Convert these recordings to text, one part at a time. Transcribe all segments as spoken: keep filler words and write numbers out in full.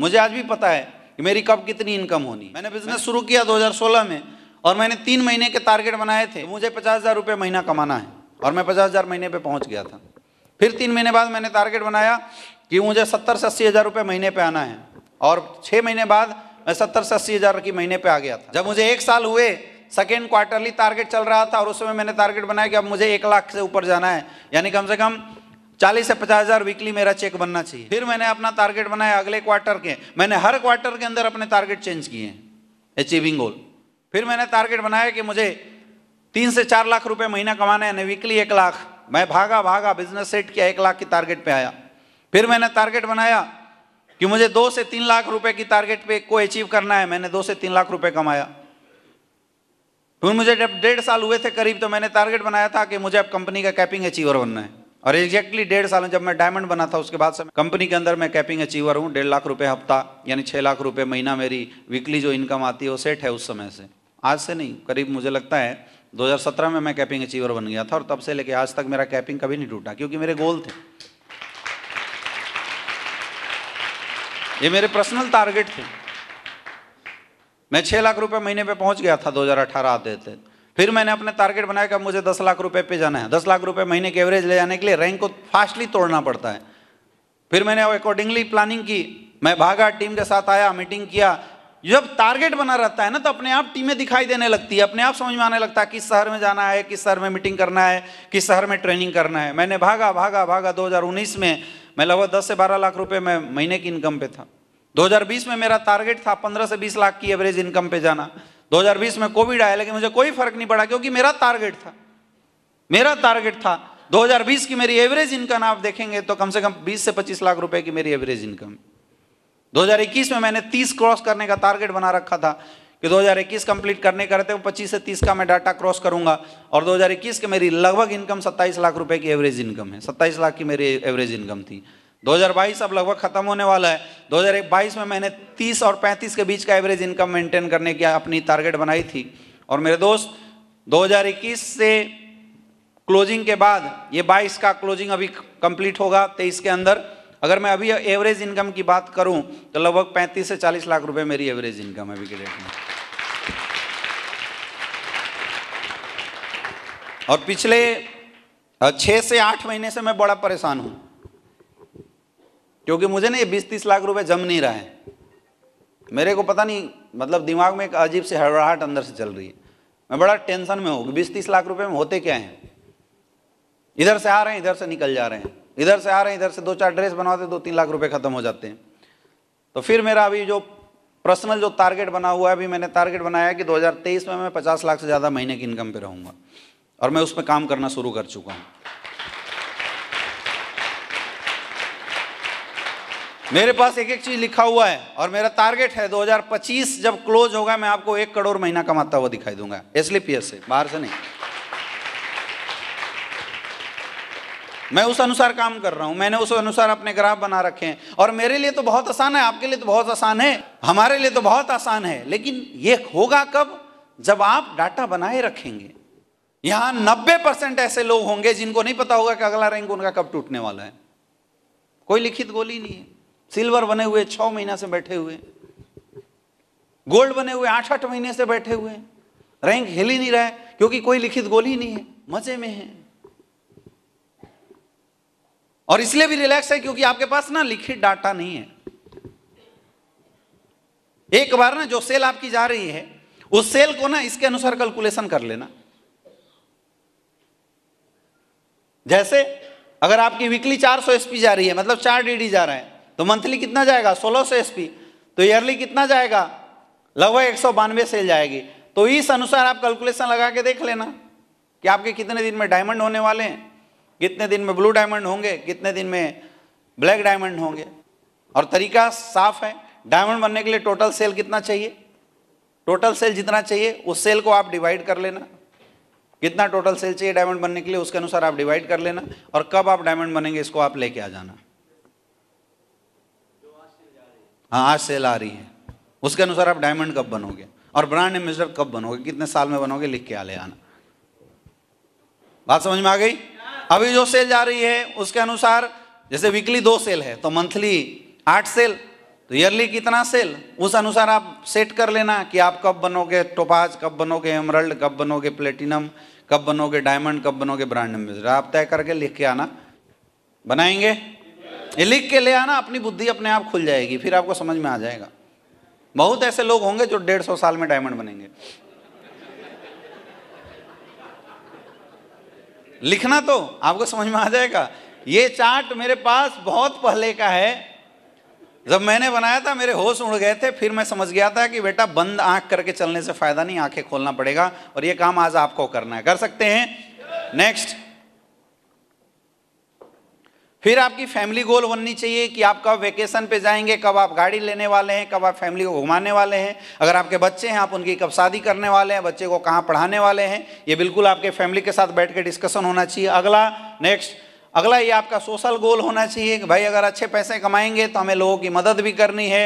मुझे आज भी पता है कि मेरी कब कितनी इनकम होनी। मैंने बिजनेस शुरू किया दो हज़ार सोलह में और मैंने तीन महीने के टारगेट बनाए थे, मुझे पचास हज़ार रुपये महीना कमाना है और मैं पचास हज़ार महीने पे पहुंच गया था। फिर तीन महीने बाद मैंने टारगेट बनाया कि मुझे सत्तर से अस्सी हज़ार रुपये महीने पे आना है और छः महीने बाद मैं सत्तर से अस्सी हज़ार की महीने पे आ गया था। जब मुझे एक साल हुए, सेकेंड क्वार्टरली टारगेट चल रहा था और उस समय मैंने टारगेट बनाया कि अब मुझे एक लाख से ऊपर जाना है, यानी कम से कम चालीस से पचास हज़ार वीकली मेरा चेक बनना चाहिए। फिर मैंने अपना टारगेट बनाया अगले क्वार्टर के, मैंने हर क्वार्टर के अंदर अपने टारगेट चेंज किए हैं, अचीविंग गोल। फिर मैंने टारगेट बनाया कि मुझे तीन से चार लाख रुपए महीना कमाना है, वीकली एक लाख। मैं भागा भागा बिजनेस सेट किया, एक लाख की टारगेट पे आया। फिर मैंने टारगेट बनाया कि मुझे दो से तीन लाख रुपए की टारगेट पे को अचीव करना है, मैंने दो से तीन लाख रुपए कमाया। फिर मुझे जब डेढ़ साल हुए थे करीब, तो मैंने टारगेट बनाया था कि मुझे अब कंपनी का कैपिंग अचीवर बनना है और एग्जैक्टली डेढ़ साल में जब मैं डायमंड बना था उसके बाद से कंपनी के अंदर मैं कैपिंग अचीवर हूँ। डेढ़ लाख रुपये हफ्ता यानी छः लाख रुपये महीना मेरी वीकली जो इनकम आती है वो सेट है उस समय से। आज से नहीं, करीब मुझे लगता है दो हज़ार सत्रह में मैं कैपिंग अचीवर बन गया था और तब से लेके आज तक मेरा कैपिंग कभी नहीं टूटा, क्योंकि मेरे गोल थे, ये मेरे पर्सनल टारगेट थे। मैं छः लाख रुपए महीने पे पहुंच गया था दो हज़ार अठारह आते थे। फिर मैंने अपने टारगेट बनाया कि अब मुझे दस लाख रुपए पे जाना है। दस लाख रुपए महीने के एवरेज ले जाने के लिए रैंक को फास्टली तोड़ना पड़ता है। फिर मैंने अकॉर्डिंगली प्लानिंग की, मैं भागा, टीम के साथ आया, मीटिंग किया। जब टारगेट बना रहता है ना तो अपने आप टीमें दिखाई देने लगती है, अपने आप समझ में आने लगता है किस शहर में जाना है, किस शहर में मीटिंग करना है, किस शहर में ट्रेनिंग करना है। मैंने भागा भागा भागा दो हज़ार उन्नीस में मैं लगभग दस से बारह लाख रुपए में महीने की इनकम पे था। दो हज़ार बीस में मेरा टारगेट था पंद्रह से बीस लाख की एवरेज इनकम पे जाना। दो हज़ार बीस में कोविड आया लेकिन मुझे कोई फर्क नहीं पड़ा, क्योंकि मेरा टारगेट था, मेरा टारगेट था। दो हज़ार बीस की मेरी एवरेज इनकम आप देखेंगे तो कम से कम बीस से पच्चीस लाख रुपए की मेरी एवरेज इनकम। दो हज़ार इक्कीस में मैंने तीस क्रॉस करने का टारगेट बना रखा था कि दो हज़ार इक्कीस कंप्लीट करने करते वो पच्चीस से तीस का मैं डाटा क्रॉस करूंगा और दो हज़ार इक्कीस के मेरी लगभग इनकम सत्ताईस लाख रुपए की एवरेज इनकम है, सत्ताईस लाख की मेरी एवरेज इनकम थी। दो हज़ार बाईस अब लगभग खत्म होने वाला है। दो हज़ार बाईस में मैंने तीस और पैंतीस के बीच का एवरेज इनकम मेंटेन करने की अपनी टारगेट बनाई थी। और मेरे दोस्त दो हज़ार इक्कीस से क्लोजिंग के बाद ये बाईस का क्लोजिंग अभी कंप्लीट होगा तेईस के अंदर। अगर मैं अभी एवरेज इनकम की बात करूं तो लगभग पैंतीस से चालीस लाख रुपए मेरी एवरेज इनकम है अभी के डेट में। और पिछले छः से आठ महीने से मैं बड़ा परेशान हूं, क्योंकि मुझे ना ये बीस तीस लाख रुपए जम नहीं रहा है। मेरे को पता नहीं, मतलब दिमाग में एक अजीब सी हड़बड़ाहट अंदर से चल रही है। मैं बड़ा टेंशन में हूँ कि बीस तीस लाख रुपये में होते क्या हैं। इधर से आ रहे हैं, इधर से निकल जा रहे हैं, इधर से आ रहे हैं, इधर से दो चार ड्रेस बनवाते दो तीन लाख रुपए खत्म हो जाते हैं। तो फिर मेरा अभी जो पर्सनल जो टारगेट बना हुआ है, अभी मैंने टारगेट बनाया है कि दो हज़ार तेईस में मैं पचास लाख से ज़्यादा महीने की इनकम पे रहूँगा और मैं उस पर काम करना शुरू कर चुका हूँ। मेरे पास एक एक चीज़ लिखा हुआ है और मेरा टारगेट है दो हज़ार पच्चीस जब क्लोज होगा मैं आपको एक करोड़ महीना कमाता हुआ दिखाई दूंगा, एसलीपीएस से, बाहर से नहीं। मैं उस अनुसार काम कर रहा हूँ, मैंने उस अनुसार अपने ग्राफ बना रखे हैं। और मेरे लिए तो बहुत आसान है, आपके लिए तो बहुत आसान है, हमारे लिए तो बहुत आसान है, लेकिन ये होगा कब? जब आप डाटा बनाए रखेंगे। यहाँ नब्बे परसेंट ऐसे लोग होंगे जिनको नहीं पता होगा कि अगला रैंक उनका कब टूटने वाला है। कोई लिखित गोली नहीं है। सिल्वर बने हुए छः महीना से बैठे हुए, गोल्ड बने हुए आठ आठ महीने से बैठे हुए, रैंक हिल ही नहीं रहा है क्योंकि कोई लिखित गोली नहीं है। मजे में है और इसलिए भी रिलैक्स है क्योंकि आपके पास ना लिखित डाटा नहीं है। एक बार ना जो सेल आपकी जा रही है उस सेल को ना इसके अनुसार कैलकुलेशन कर लेना। जैसे अगर आपकी वीकली चार सौ एसपी जा रही है, मतलब चार डीडी जा रहा है, तो मंथली कितना जाएगा? सोलह सौ एसपी। तो ईयरली कितना जाएगा? लगभग एक सौ बानवे सेल जाएगी। तो इस अनुसार आप कैलकुलेशन लगा के देख लेना कि आपके कितने दिन में डायमंड होने वाले हैं, कितने दिन में ब्लू डायमंड होंगे, कितने दिन में ब्लैक डायमंड होंगे। और तरीका साफ है, डायमंड बनने के लिए टोटल सेल कितना चाहिए, टोटल सेल जितना चाहिए उस सेल को आप डिवाइड कर लेना। कितना टोटल सेल चाहिए डायमंड बनने के लिए उसके अनुसार आप डिवाइड कर लेना और कब आप डायमंड बनेंगे इसको आप लेके आ जाना। हाँ, आज सेल आ रही है उसके अनुसार आप डायमंड कब बनोगे और ब्रांड एम्बेसडर कब बनोगे, कितने साल में बनोगे, लिख के आ ले आना। बात समझ में आ गई? अभी जो सेल जा रही है उसके अनुसार, जैसे वीकली दो सेल है तो मंथली आठ सेल, तो ईयरली कितना सेल, उस अनुसार आप सेट कर लेना कि आप कब बनोगे टोपाज, कब बनोगे एमरल्ड, कब बनोगे प्लेटिनम, कब बनोगे डायमंड, कब बनोगे ब्रांड एम्बेसडर। आप तय करके लिख के आना, बनाएंगे ये लिख के ले आना, अपनी बुद्धि अपने आप खुल जाएगी, फिर आपको समझ में आ जाएगा। बहुत ऐसे लोग होंगे जो डेढ़ सौ साल में डायमंड बनेंगे। लिखना तो आपको समझ में आ जाएगा। ये चार्ट मेरे पास बहुत पहले का है, जब मैंने बनाया था मेरे होश उड़ गए थे, फिर मैं समझ गया था कि बेटा बंद आंख करके चलने से फायदा नहीं, आंखें खोलना पड़ेगा, और ये काम आज आपको करना है, कर सकते हैं। नेक्स्ट, फिर आपकी फैमिली गोल बननी चाहिए कि आप कब वेकेशन पे जाएंगे, कब आप गाड़ी लेने वाले हैं, कब आप फैमिली को घुमाने वाले हैं, अगर आपके बच्चे हैं आप उनकी कब शादी करने वाले हैं, बच्चे को कहाँ पढ़ाने वाले हैं, ये बिल्कुल आपके फैमिली के साथ बैठ के डिस्कशन होना चाहिए। अगला, नेक्स्ट, अगला ये आपका सोशल गोल होना चाहिए कि भाई अगर अच्छे पैसे कमाएंगे तो हमें लोगों की मदद भी करनी है,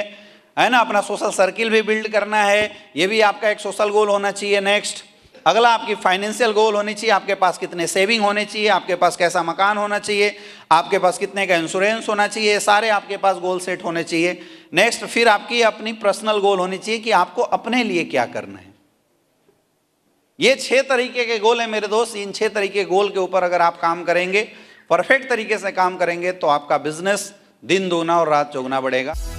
है ना, अपना सोशल सर्किल भी बिल्ड करना है, ये भी आपका एक सोशल गोल होना चाहिए। नेक्स्ट, अगला आपकी फाइनेंशियल गोल होनी चाहिए, आपके पास कितने सेविंग होने चाहिए, आपके पास कैसा मकान होना चाहिए, आपके पास कितने का इंश्योरेंस होना चाहिए, ये सारे आपके पास गोल सेट होने चाहिए। नेक्स्ट, फिर आपकी अपनी पर्सनल गोल होनी चाहिए कि आपको अपने लिए क्या करना है। ये छः तरीके के गोल हैं मेरे दोस्त, इन छः तरीके गोल के ऊपर अगर आप काम करेंगे, परफेक्ट तरीके से काम करेंगे, तो आपका बिजनेस दिन दोगुना और रात चौगुना बढ़ेगा।